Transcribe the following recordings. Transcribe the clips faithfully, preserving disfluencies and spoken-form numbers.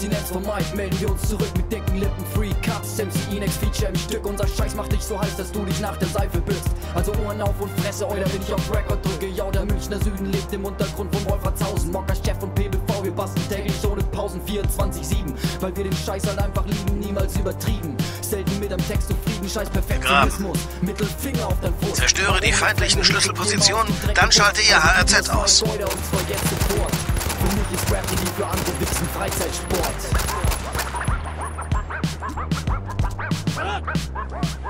Abstinenz vom Mike, melden wir uns zurück mit dicken Lippen, Free Cuts, M C Inex Feature im Stück. Unser Scheiß macht dich so heiß, dass du dich nach der Seife bückst. Also Ohren auf und Fresse, euer bin ich auf Record drücke. Ja, der Münchner Süden lebt im Untergrund von Wolfertshausen. Mocker, Chef und P B V, wir basteln täglich ohne Pausen, vierundzwanzig sieben. Weil wir den Scheiß halt einfach lieben, niemals übertrieben. Selten mit am Text zufrieden, scheiß Perfektionismus. Mittelfinger auf dein Fuß. Zerstöre die feindlichen Schlüsselpositionen, dann schalte ihr H R Z aus. Für mich ist Rap die für andere Wichsen Freizeitsport.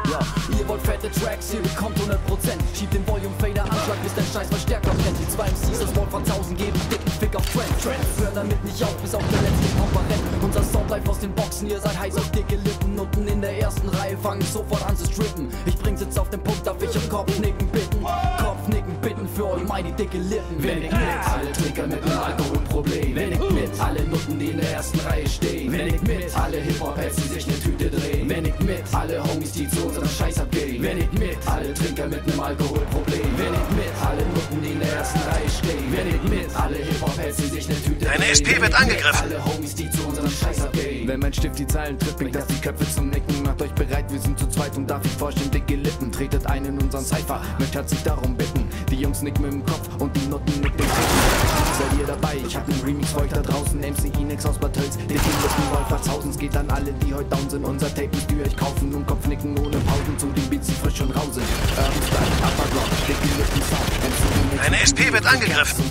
Ja, ihr wollt fette Tracks, hier bekommt hundert Prozent. Schiebt den Volume Fader an, schlag bis dein Scheiß Verstärker brennt. Die zwei M Cs aus Wolfertshausen geben dicken Fick auf Trend. Trends hören damit nicht auf, bis auf der letzten Konferenz. Unser Sound live aus den Boxen, ihr seid heiß auf dicke Lippen. Unten in der ersten Reihe fangen sofort an zu strippen. Ich bring's jetzt auf den Punkt, darf ich im Kopfnicken bitten. Kopfnicken bitten für all meine dicke Lippen. Wenn ich mit, alle Trinker mit einem Alkoholproblem. Wenn ich mit, alle Nutten, die in der ersten Reihe stehen. Wenn ich mit, alle Hip-Hop-Heads, die sich ne Tüte drehen. Wenn ich mit, alle Homies, die zu unserem Scheiß abgehen. Wenn ich mit, alle Trinker mit einem Alkoholproblem. Wenn ich mit, alle Nutten, die in der ersten Reihe stehen. Wenn ich mit, alle Hip-Hop-Heads, die sich ne Tüte drehen. Deine S P wird angegriffen. Alle Homies, die zu unserem Scheiß abgehen. Wenn mein Stift die Zeilen tritt, bringt das die Köpfe zum Nicken. Macht euch bereit, wir sind zu zweit und darf ich vorstellen, dicke Lippen. Tretet ein in unseren Cypher, Mensch hat sich darum bitten. Die Jungs nicken mit dem Kopf und die Noten nicken. Seid ihr dabei? Ich hab nen Remix für euch da draußen. M C Inex aus Bad Tölz, der Team des Wolfertshausens. Geht an alle, die heute down sind. Unser Tape müsst ihr euch kaufen. Nun Kopfnicken ohne Pausen zu den Beats, die frisch und rau sind. Urban Style, Upper Block, dicke Lippen Sound. M C Inex. Eine S P wird angegriffen.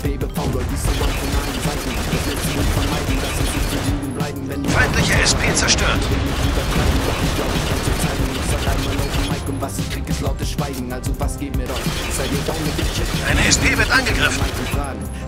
Feindliche S P zerstört. Was ich krieg, ist lautes Schweigen, also was geht mir doch? Seid ihr down mit dem Shit? Eine S P wird angegriffen.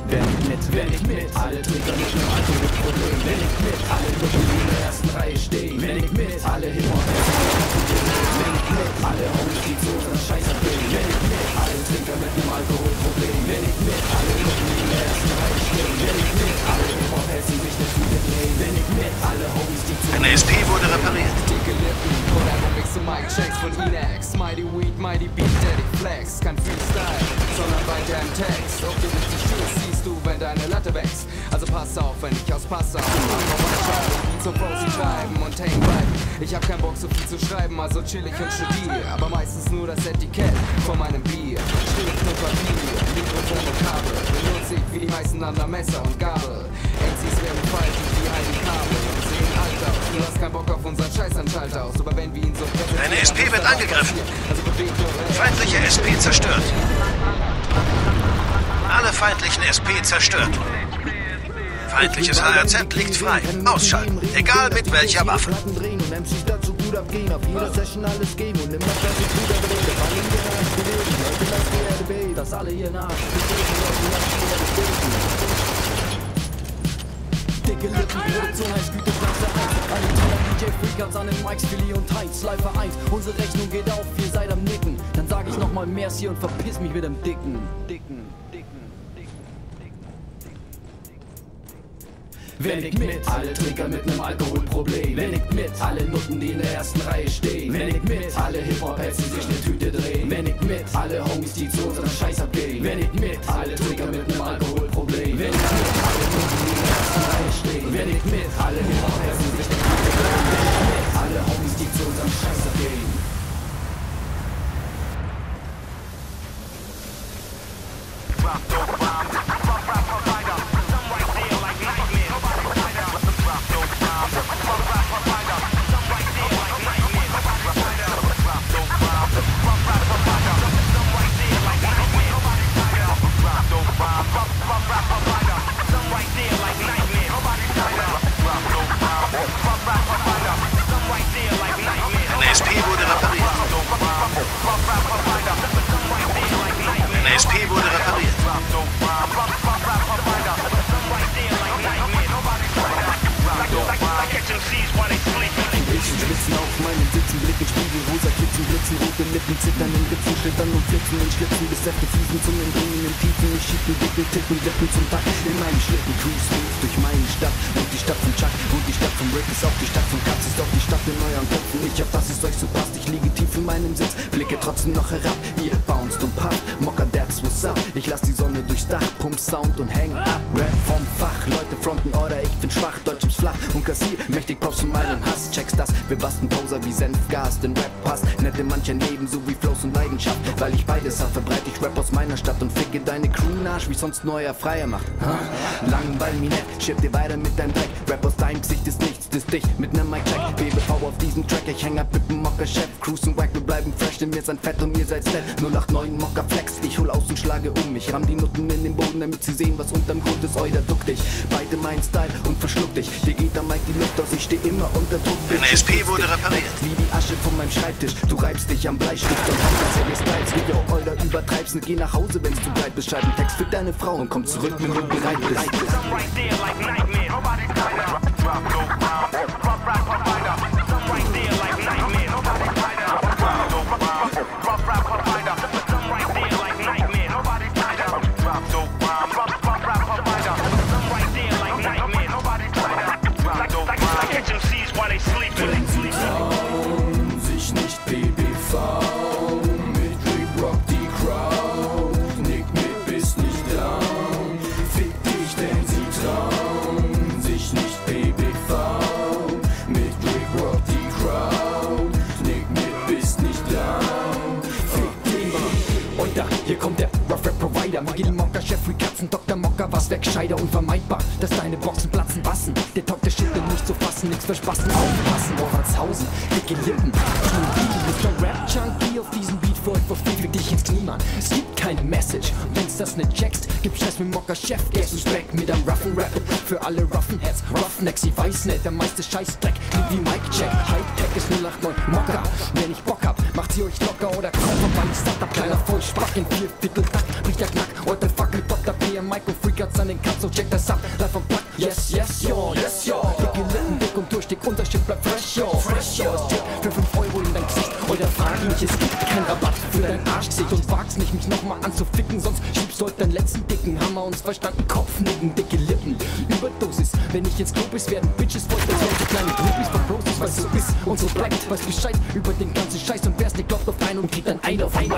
Wenn ich mit, wenn ich mit, alle Trinker mit einem Alkoholproblem. Wenn ich mit, alle Nutten, die in der ersten Reihe stehen. Wenn ich mit, alle Hip-Hop. Wenn ich mit, alle Homies, die zu unserem Scheiß abgehen. Wenn ich mit, alle Trinker mit einem Alkoholproblem. Wenn ich mit, alle Nutten, die in der ersten Reihe stehen. Wenn ich mit, alle Hip-Hop, hält sie sich nicht überdrehen. Wenn ich mit, alle Homies, die zu unserem Scheiß abgehen. Eine S P wurde repariert. Dicke Lippen, Kodamix und Mic-Checks von Inex. Mighty Weed, Mighty Beat, Daddy Flex. Kein Freestyle, sondern weiter im Text. Ob du richtig stehst, siehst du, wenn deine Latte wächst. Also pass auf, wenn ich aus Passau auf zur Pause schreiben und hängen bleiben. Ich hab keinen Bock so viel zu schreiben, also chill ich und studiere. Aber meistens nur das Etikett von meinem Bier. Schrift und Papier, Mikrofon und Kabel benutze ich wie die heißen an der Messer und Gabel. M Cs werden faltig wie ein Kabel und sehen alt aus. Du hast keinen Bock auf unseren Scheißanschalter aus. Aber wenn wir ihn so präsentieren... Eine S P wird angegriffen. Feindliche S P zerstört. Alle feindlichen S P zerstört. Feindliches H R Z liegt frei. Ausschalten. Egal mit welcher Waffe. Dicke Lippen, Produktion heißt Güte, Klasse eins. Alle Teile D J Freakouts an den Mikes, Philly und Heinz. Live vereint, unsere Rechnung geht auf, ihr seid am Nicken. Dann sag ich nochmal Merci und verpiss mich mit dem Dicken. Dicken, Dicken. Wenn ich mit, alle Trinker mit einem Alkoholproblem. Wenn ich mit, alle Nutten, die in der ersten Reihe stehen. Wenn ich mit, alle Hip-Hop-Heads, die sich ne Tüte drehen. Wenn ich mit, alle Homies, die zu unserem Scheiß abgehen. Wenn ich mit, alle Trinker mit einem Alkoholproblem. Wenn ich mit, alle Nutten, die in der ersten Reihe stehen. Wenn ich mit, alle Hip-Hop-Heads, die sich ne Tüte drehen. Wenn ich mit, alle Homies, die zu unserem Scheiß abgehen. Sound und hang ab, Rap vom Fach, Leute fronten oder ich bin schwach, Deutsch im flach und kassier mächtig Props und meinen Hass. Checkst das, wir basten Poser wie Senfgas, den Rap passt nett in manchen Leben, so wie Flows und Leidenschaft. Weil ich beides hab, verbreite ich Rap aus meiner Stadt und ficke deine Crew Arsch, wie sonst neuer Freier macht. Huh? Langweil mich nicht, schipp dir weiter mit deinem Dreck. Rap aus deinem Gesicht ist nichts, das dich mit nem Mic-Check. B B V auf diesem Track, ich häng ab mit dem Mockerchef. Cruise und Wack, wir bleiben fresh, denn wir sind fett und ihr seid schnell. null acht neun Mocker Flex, ich hol aus und schlage um. Ich ramm die Nutten in den Boden, damit sie sehen, was unterm Grund ist. Euer duck dich, beide mein Style und verschluck dich. Dir geht am Mic die Luft aus, ich steh immer unter Druck. Deine S P wurde repariert. Wie die Asche von meinem Schreibtisch, du reibst dich am Bleistift und hast das Styles. Wie du Euler übertreibst, und geh nach Hause, wenn's zu breit bist. Schreib einen Text für deine Frau und komm zurück, wenn du bereit bist. Hier kommt der Rough Rap Provider, Magil Mocker, Chef wie Katzen, Doktor Mocker, was wegscheider, unvermeidbar, dass deine Boxen platzen, passen, der Talk der Shit will nicht zu fassen, nix verspassen, aufpassen, auf Ratshausen, dicke Lippen, Mister Rap Junkie auf diesem Beat, voll verfehlt dich ins Knie, Mann, es gibt keine Message, wenn's das nicht checkst, gib Scheiß mit Mocker, Chef, erst ist weg mit einem Roughen Rap, für alle Roughen Heads, Roughnecks, ich weiß nicht, der meiste Scheißdreck, wie Mic Check, Hightech ist null acht neun Mocker, wenn ich Bock hab, macht sie euch locker oder kaum vorbei, ich sag da kleiner Vollsprach in vier Viertel Takt, bricht der Knack, heute fuck mit Doktor P und Mike und Freak hat's an den Katz, so check das ab, live am Plug, yes, yes, yo, yes, yo, dicke Lippen, dick und durch, dick Unterschied, bleib fresh, yo, fresh, yo, es check für fünf Euro in dein Gesicht, oder frag mich, es gibt keinen Rabatt für dein Arschgesicht und wag's nicht, mich nochmal anzuficken, sonst schiebst du heute deinen letzten dicken Hammer und verstanden Kopfnicken, dicke Lippen, Überdosis, wenn ich jetzt Klobis werden, Bitches wollt, das werden die kleinen Groupies von Brosis, was so ist und so bleibt, weiß Bescheid über den ganzen Scheiß und wer's nicht glaubt auf einen und kriegt dann einen auf einen.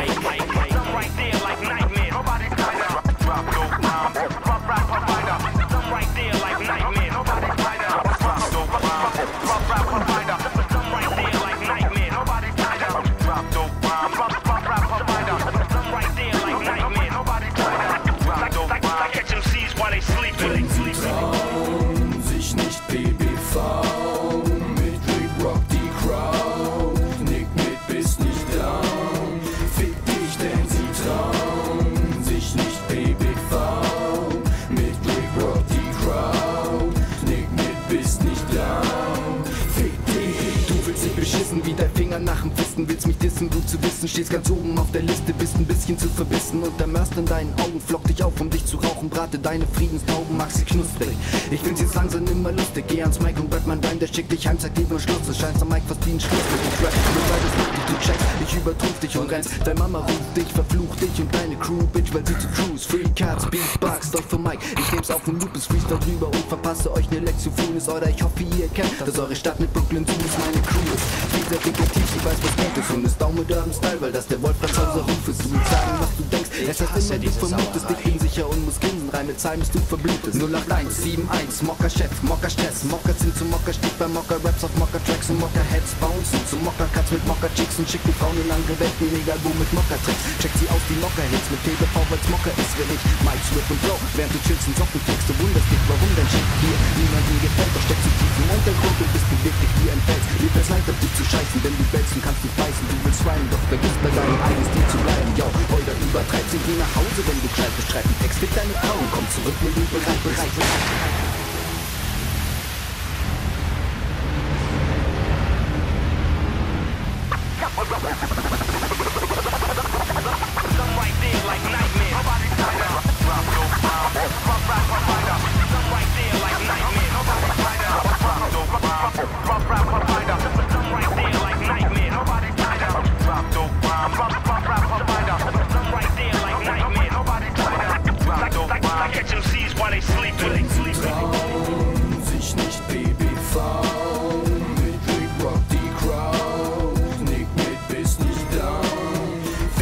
Beschissen wie dein Finger nach dem Fisten, willst mich dissen, du zu wissen, stehst ganz oben auf der Liste, bist ein bisschen zu verbissen und der Mörst in deinen Augen, flock dich auf, um dich zu rauchen, brate deine Friedenstauben, mach sie knusprig, ich find's jetzt langsam immer lustig, geh ans Mic und bleib mein Bein, der schickt dich heim, sagt lieber Schluss, es scheint am Mic fast wie ein Schluss mit dem Trap, nur weil das wirklich du checkst, ich übertrumpf dich und rennst, deine Mama ruft dich, verflucht dich und deine Crew, Bitch, weil sie zu true ist, Free Cards, Beatbox, doch für Mic, ich nehm's auf den Loop, es freestyle drüber und verpasse euch ne Lexofonis, oder ich hoffe ihr kennt, dass eure Stadt mit Brooklyn Zoo ist, meine Crew ist. Dieser Detektiv, sie weiß, was gut ist und ist Daumen mit eurem Style, weil das der Wolfratshauser Ruf ist. Du willst sagen, was du denkst, es heißt immer, du vermutest dich unsicher und musst grinsen, reine Zahlen, bis du verblutest. null acht eins sieben eins, Mocker Chef, Mocker Stress, Mocker sind zu Mocker, steht bei Mocker Raps auf Mocker Tracks und Mocker Heads bouncen zu Mocker Cuts mit Mocker Chicks und schickt die Frauen in andere Welten, egal wo mit Mocker Tricks. Checkt sie aus, die Mocker Hits mit T V, weil's Mocker ist, wenn ich Mike's Whip und Blow, während du chillst und Socken kriegst, du wunderst dich, warum denn schickt dir niemanden gefällt, doch steckst du tief im Untergrund und bist du wirklich wie ein Fels. Lebt das Leid auf dich zu scheißen, denn du bellst und kannst nicht beißen, du willst rhymen, doch vergiss bei deinem eigenen Stil zu bleiben, yo, Euler übertreibst, und geh nach Hause, wenn du schreibst, beschreib einen Text, fick deine Frau und komm zurück, wenn du bereit bereit.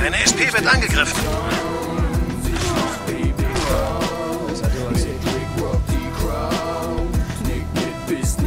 Deine S P wird angegriffen. Das hat ja was.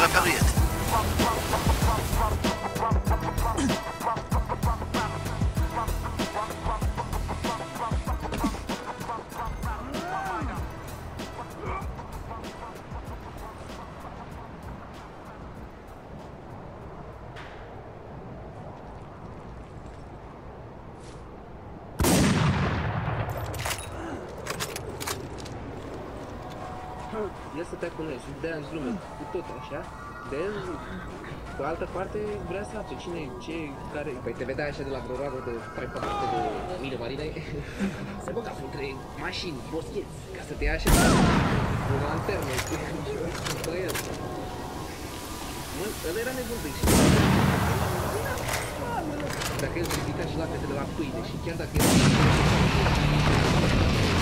repariert. El să te acunezi, de-aia în lume, cu tot așa, de-aia pe altă parte vrea să afle cine e, ce care... Păi te vedeai așa de la vreo roagă de trei patru sute de mile marine, se băga între mașini, boscheți, ca să te ia așa, cu lanterne, cu el. Ăla era nebundic și... Dacă el se ridica și laptele de la pâine și chiar dacă el...